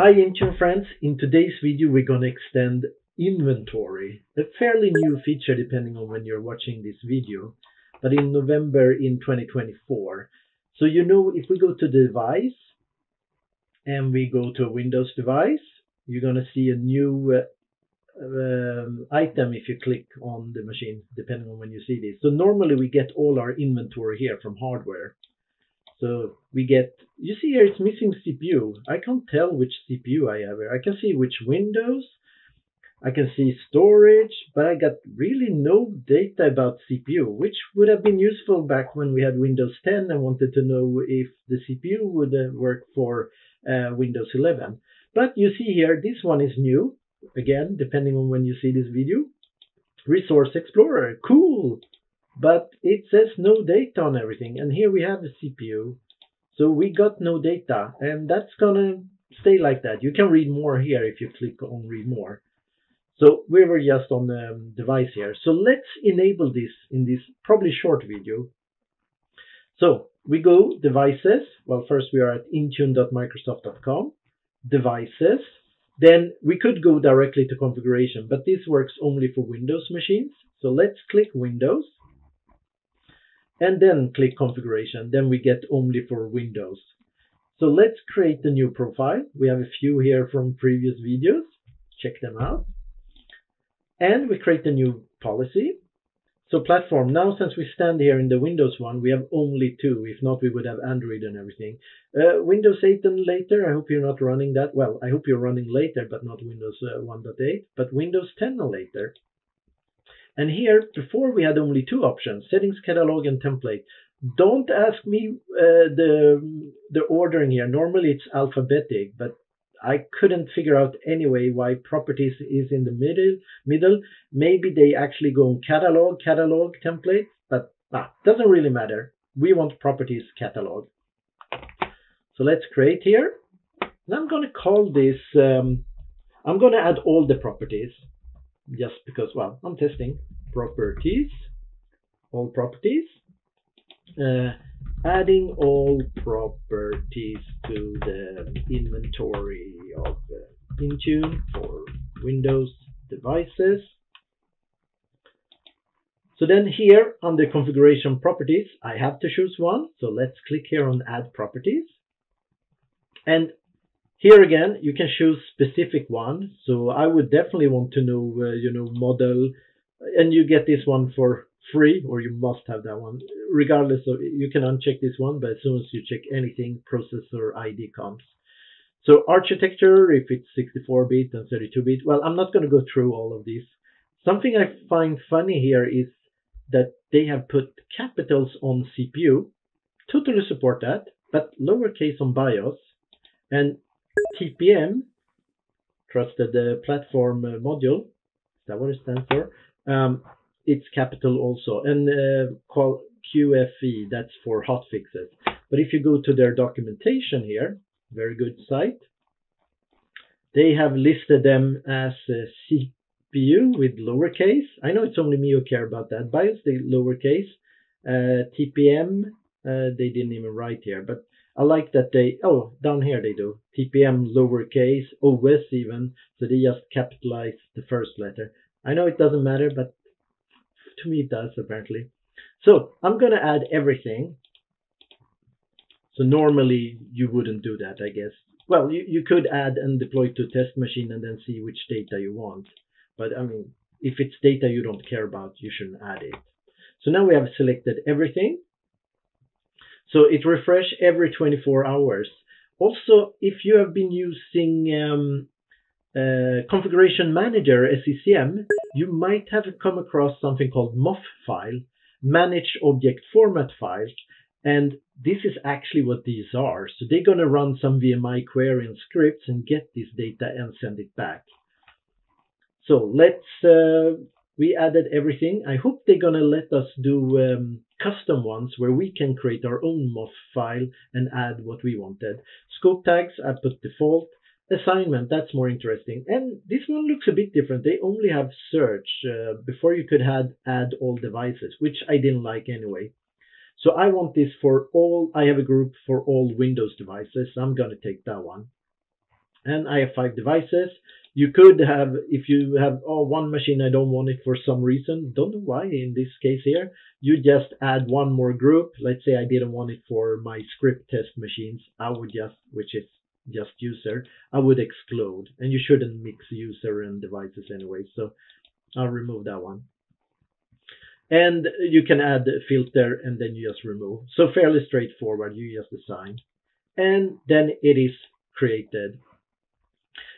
Hi Intune friends, in today's video we're going to extend inventory, a fairly new feature depending on when you're watching this video, but in November in 2024. So you know, if we go to device and we go to a Windows device, you're going to see a new item if you click on the machine, depending on when you see this. So normally we get all our inventory here from hardware. So we get, you see here it's missing CPU. I can't tell which CPU I have here. I can see which Windows, I can see storage, but I got really no data about CPU, which would have been useful back when we had Windows 10 and wanted to know if the CPU would work for Windows 11. But you see here, this one is new, again, depending on when you see this video. Resource Explorer, cool! But it says no data on everything, and here we have a CPU, so we got no data, and that's gonna stay like that. You can read more here if you click on read more. So we were just on the device here. So let's enable this in this probably short video. So we go devices. Well, first we are at intune.microsoft.com, devices. Then we could go directly to configuration, but this works only for Windows machines. So let's click Windows. And then click configuration, then we get only for Windows. So let's create a new profile. We have a few here from previous videos, check them out. And we create a new policy. So platform, now since we stand here in the Windows one, we have only two, if not we would have Android and everything. Windows 8 and later, I hope you're not running that. Well, I hope you're running later, but not Windows 1.8, but Windows 10 and later. And here, before we had only two options, settings, catalog, and template. Don't ask me the ordering here. Normally it's alphabetic, but I couldn't figure out anyway why properties is in the middle. Maybe they actually go on catalog, template, but doesn't really matter. We want properties catalog. So let's create here. And I'm going to call this, I'm going to add all the properties. Just because, well, I'm testing properties, all properties, adding all properties to the inventory of Intune for Windows devices. So then here under configuration properties, I have to choose one. So let's click here on add properties. And here again, you can choose specific one. So I would definitely want to know, you know, model, and you get this one for free, or you must have that one. Regardless of, you can uncheck this one, but as soon as you check anything, processor ID comes. So architecture, if it's 64-bit and 32-bit, well, I'm not going to go through all of these. Something I find funny here is that they have put capitals on CPU. Totally support that, but lowercase on BIOS. And TPM, trusted platform module, is that what it stands for? It's capital also, and QFE, that's for hot fixes. But if you go to their documentation here, very good site, they have listed them as CPU with lowercase. I know it's only me who care about that. BIOS, they lowercase. TPM, they didn't even write here, but I like that they, oh, down here they do, TPM lowercase, OS even, so they just capitalize the first letter. I know it doesn't matter, but to me it does apparently. So I'm going to add everything. So normally you wouldn't do that, I guess. Well, you could add and deploy to test machine and then see which data you want. But I mean, if it's data you don't care about, you shouldn't add it. So now we have selected everything. So it refreshes every 24 hours. Also, if you have been using Configuration Manager, SCCM, you might have come across something called MOF file, Managed Object Format Files, and this is actually what these are. So they're going to run some VMI query and scripts and get this data and send it back. So let's, we added everything. I hope they're going to let us do custom ones where we can create our own MOF file and add what we wanted. Scope tags, I put default. Assignment, that's more interesting. And this one looks a bit different. They only have search. Before you could add all devices, which I didn't like anyway. So I want this for all, I have a group for all Windows devices. I'm going to take that one. and I have 5 devices. You could have, if you have, oh, one machine, I don't want it for some reason, don't know why in this case here, you just add one more group. Let's say I didn't want it for my script test machines. I would just, which is just user, I would exclude, and you shouldn't mix user and devices anyway. So I'll remove that one. And you can add a filter and then you just remove. So fairly straightforward, you just assign. And then it is created.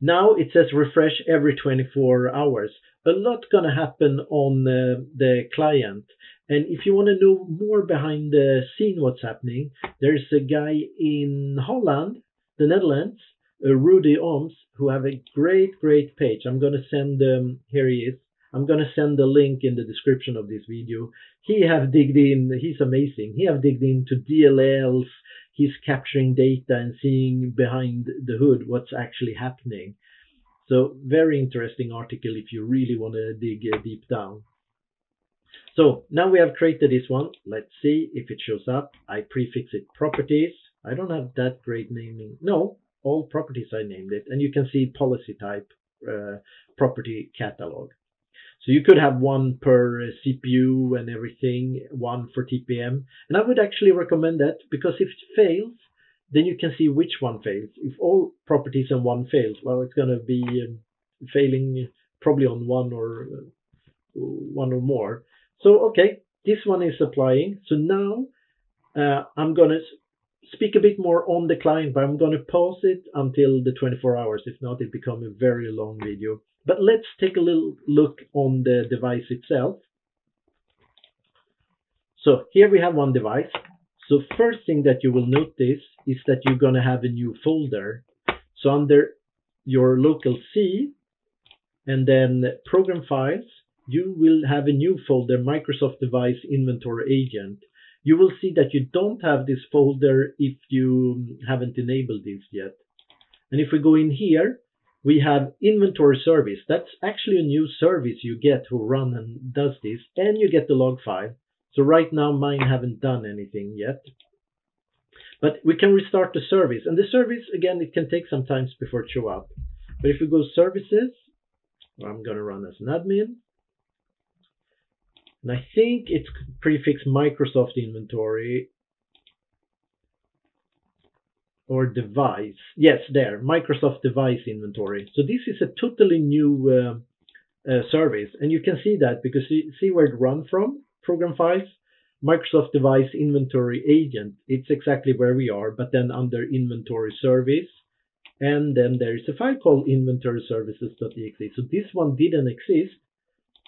Now it says refresh every 24 hours. A lot gonna happen on the client. And if you want to know more behind the scene what's happening, there's a guy in Holland, the Netherlands, Rudy Ohms, who have a great, great page. I'm gonna send them, here he is. I'm going to send the link in the description of this video. He have digged in, he's amazing. He have digged into DLLs, he's capturing data and seeing behind the hood what's actually happening. So very interesting article if you really want to dig deep down. So now we have created this one. Let's see if it shows up. I prefix it properties. I don't have that great naming. No, all properties I named it. And you can see policy type, property catalog. So you could have one per CPU and everything, one for TPM. And I would actually recommend that, because if it fails, then you can see which one fails. If all properties and one fails, well, it's going to be failing probably on one or more. So, okay, this one is applying. So now I'm going to speak a bit more on the client, but I'm going to pause it until the 24 hours. If not, it becomes a very long video. But let's take a little look on the device itself. So here we have one device. So first thing that you will notice is that you're going to have a new folder. So under your local C and then program files, you will have a new folder, Microsoft Device Inventory Agent. You will see that you don't have this folder if you haven't enabled this yet. And if we go in here, we have inventory service. That's actually a new service you get who run and does this, and you get the log file. So right now mine haven't done anything yet, but we can restart the service. And the service, again, it can take some time before it show up. But if we go services, I'm going to run as an admin. And I think it's prefix Microsoft inventory or device. Yes, there, Microsoft Device Inventory. So this is a totally new service. And you can see that because you see where it runs from, program files, Microsoft Device Inventory Agent. It's exactly where we are, but then under inventory service. And then there is a file called inventory services.exe. So this one didn't exist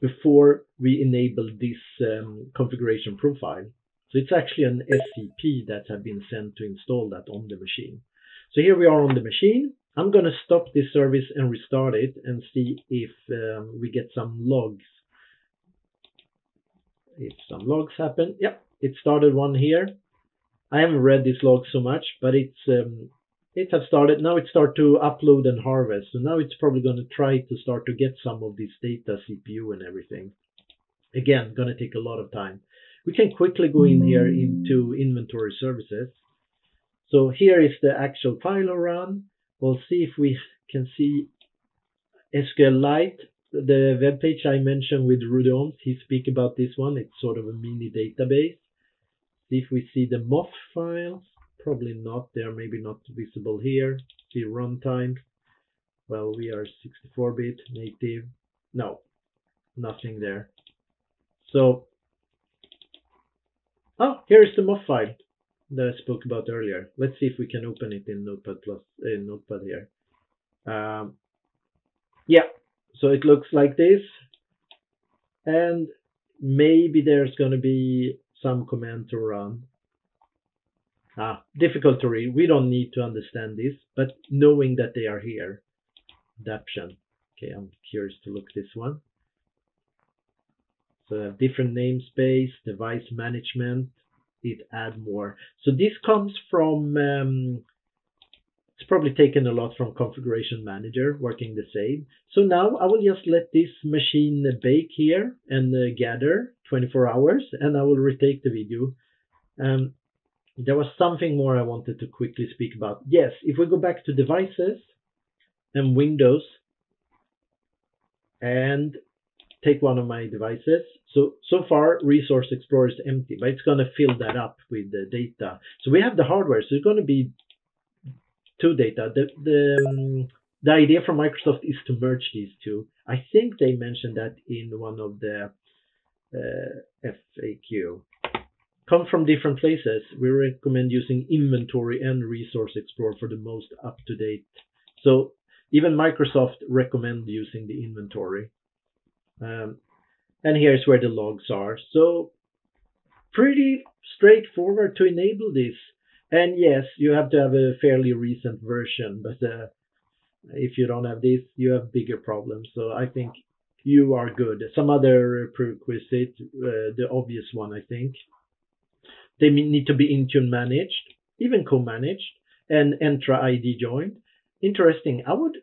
before we enabled this configuration profile. So it's actually an SCP that has been sent to install that on the machine. So here we are on the machine. I'm going to stop this service and restart it and see if we get some logs. If some logs happen. Yep, it started one here. I haven't read this log so much, but it's it has started. Now it starts to upload and harvest. So now it's probably going to try to start to get some of this data, CPU and everything. Again, going to take a lot of time. We can quickly go in here into inventory services. So here is the actual file run. We'll see if we can see SQLite, the web page I mentioned with Rudy Ohms. He speaks about this one. It's sort of a mini database. See if we see the MOF files. Probably not. They're maybe not visible here. See runtime. Well, we are 64-bit native. No, nothing there. So, oh, here's the MOF file that I spoke about earlier. Let's see if we can open it in Notepad Plus, in Notepad here. Yeah, so it looks like this. And maybe there's going to be some comment to run. Ah, difficult to read. We don't need to understand this, but knowing that they are here. Adaption. Okay, I'm curious to look this one. Different namespace, device management, it add more. So this comes from, it's probably taken a lot from Configuration Manager, working the same. So now I will just let this machine bake here and gather 24 hours, and I will retake the video. There was something more I wanted to quickly speak about. Yes, if we go back to devices, and Windows and take one of my devices. So far, Resource Explorer is empty, but it's going to fill that up with the data. So we have the hardware, so it's going to be two data. The idea from Microsoft is to merge these two. I think they mentioned that in one of the FAQ. Come from different places. We recommend using Inventory and Resource Explorer for the most up-to-date. So even Microsoft recommend using the Inventory. And here's where the logs are. So pretty straightforward to enable this. And yes, you have to have a fairly recent version, but if you don't have this, you have bigger problems. So I think you are good. Some other prerequisite, the obvious one, I think. They need to be Intune managed, even co-managed, and Entra ID joined. Interesting. I would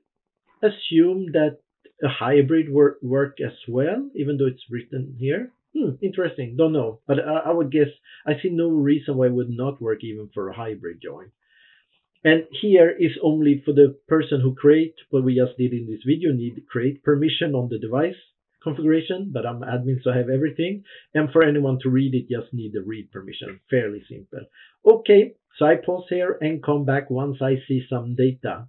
assume that a hybrid work as well, even though it's written here. Interesting. Don't know, but I would guess. I see no reason why it would not work even for a hybrid join. And here is only for the person who create what we just did in this video. Need to create permission on the device configuration, but I'm admin, so I have everything. And for anyone to read it, just need the read permission. Fairly simple. Okay, so I pause here and come back once I see some data.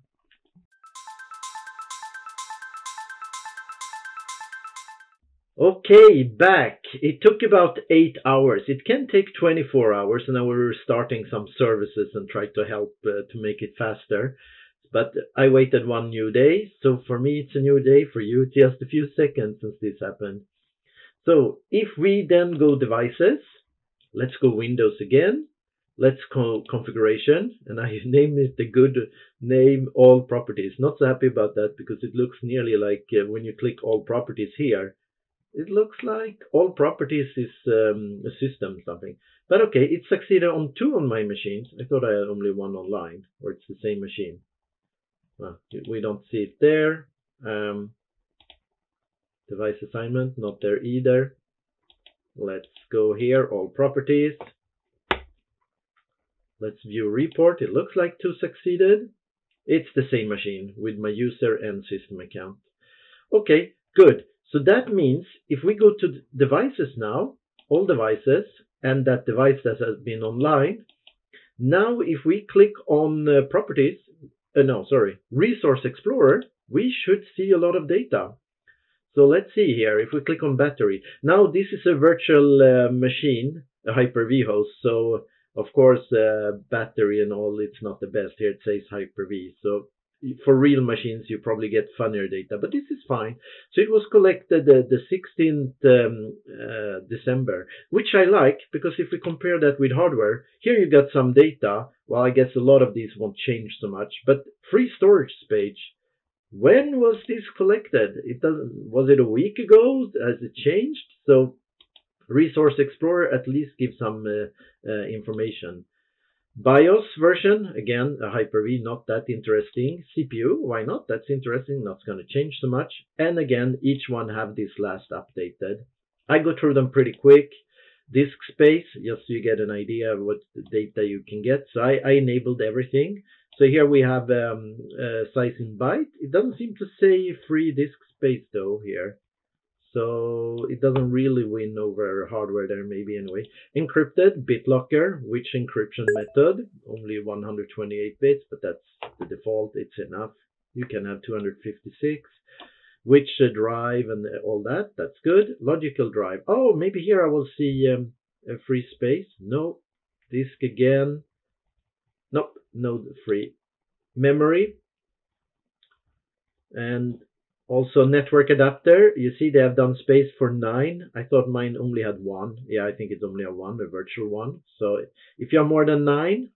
Okay, back. It took about 8 hours. It can take 24 hours, and now we're starting some services and try to help to make it faster. But I waited one new day. So for me, it's a new day. For you, it's just a few seconds since this happened. So if we then go devices, let's go Windows again. Let's go configuration, and I name it the good name all properties. Not so happy about that because it looks nearly like when you click all properties here. It looks like all properties is a system something. But okay, it succeeded on 2 on my machines. I thought I had only 1 online, or it's the same machine. Well, we don't see it there. Device assignment, not there either. Let's go here, all properties. Let's view report. It looks like 2 succeeded. It's the same machine with my user and system account. Okay, good. So that means if we go to devices now, all devices, and that device that has been online, now if we click on properties, Resource Explorer, we should see a lot of data. So let's see here, if we click on battery. Now this is a virtual machine, a Hyper-V host, so of course battery and all, it's not the best. Here it says Hyper-V, so for real machines, you probably get funnier data, but this is fine. So it was collected the 16th December, which I like, because if we compare that with hardware, here you got some data. Well, I guess a lot of these won't change so much, but free storage page. When was this collected? It doesn't. Was it a week ago? Has it changed? So Resource Explorer at least gives some information. BIOS version, again, a Hyper-V, not that interesting. CPU, why not? That's interesting, not going to change so much. And again, each one have this last updated. I go through them pretty quick. Disk space, just so you get an idea of what data you can get. So I enabled everything. So here we have size in byte. It doesn't seem to say free disk space though here. So it doesn't really win over hardware there, maybe anyway. Encrypted, BitLocker, which encryption method? Only 128 bits, but that's the default. It's enough. You can have 256. Which drive and all that. That's good. Logical drive. Oh, maybe here I will see a free space. No. Disk again. Nope. No free. Memory. And also network adapter, you see they have done space for 9. I thought mine only had 1. Yeah, I think it's only a 1, a virtual one. So if you have more than 9,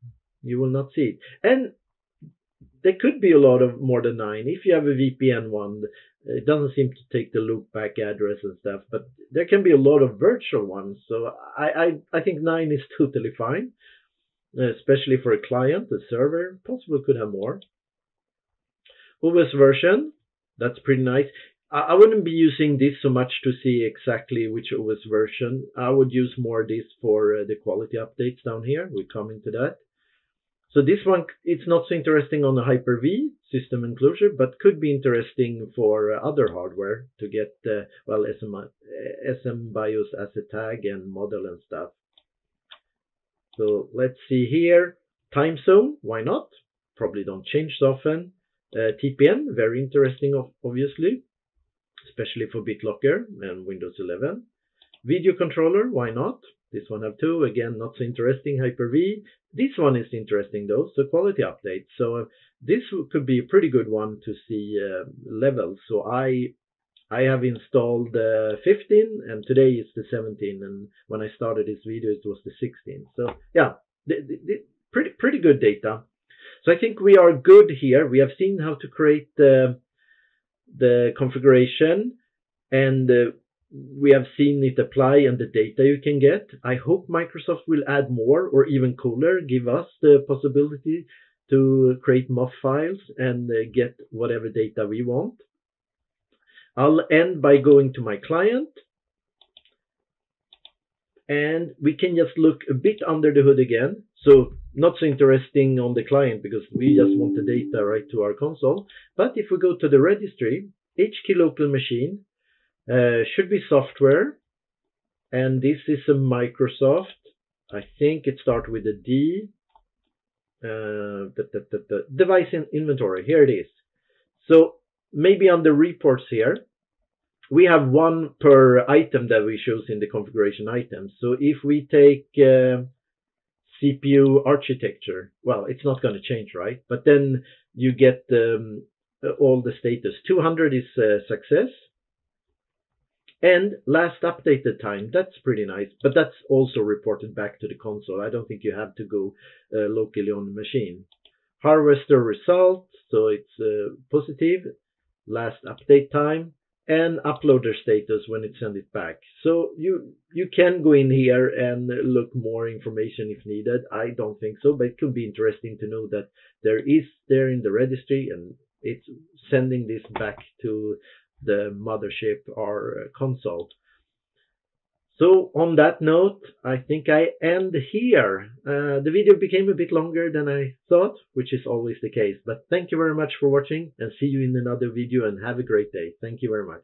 you will not see it. And there could be a lot of more than 9. If you have a VPN one, it doesn't seem to take the loopback address and stuff, but there can be a lot of virtual ones. So I think 9 is totally fine, especially for a client, a server. Possibly could have more. OS version. That's pretty nice. I wouldn't be using this so much to see exactly which OS version. I would use more this for the quality updates down here. We'll come into that. So this one, it's not so interesting on the Hyper-V system enclosure, but could be interesting for other hardware to get, well, SMBIOS as a tag and model and stuff. So let's see here. Time zone, why not? Probably don't change so often. TPN, very interesting, obviously, especially for BitLocker and Windows 11. Video controller, why not? This one have two, again, not so interesting, Hyper-V. This one is interesting though, so quality update. So this could be a pretty good one to see levels. So I have installed 15 and today it's the 17. And when I started this video, it was the 16. So yeah, pretty good data. So I think we are good here. We have seen how to create the configuration and we have seen it apply and the data you can get. I hope Microsoft will add more or even cooler, give us the possibility to create MOF files and get whatever data we want. I'll end by going to my client. And we can just look a bit under the hood again. So not so interesting on the client because we just want the data right to our console. But if we go to the registry, HK local machine, should be software, and this is a Microsoft. I think it starts with a D. The device in inventory. Here it is. So maybe under reports here, we have one per item that we choose in the configuration items. So if we take CPU architecture, well, it's not going to change, right? But then you get all the status. 200 is success. And last updated time, that's pretty nice, but that's also reported back to the console. I don't think you have to go locally on the machine. Harvester result, so it's positive. Last update time and uploader status when it sends it back. So you can go in here and look more information if needed. I don't think so, but it could be interesting to know that there is there in the registry and it's sending this back to the mothership or console. So on that note, I think I end here. The video became a bit longer than I thought, which is always the case. But thank you very much for watching and see you in another video and have a great day. Thank you very much.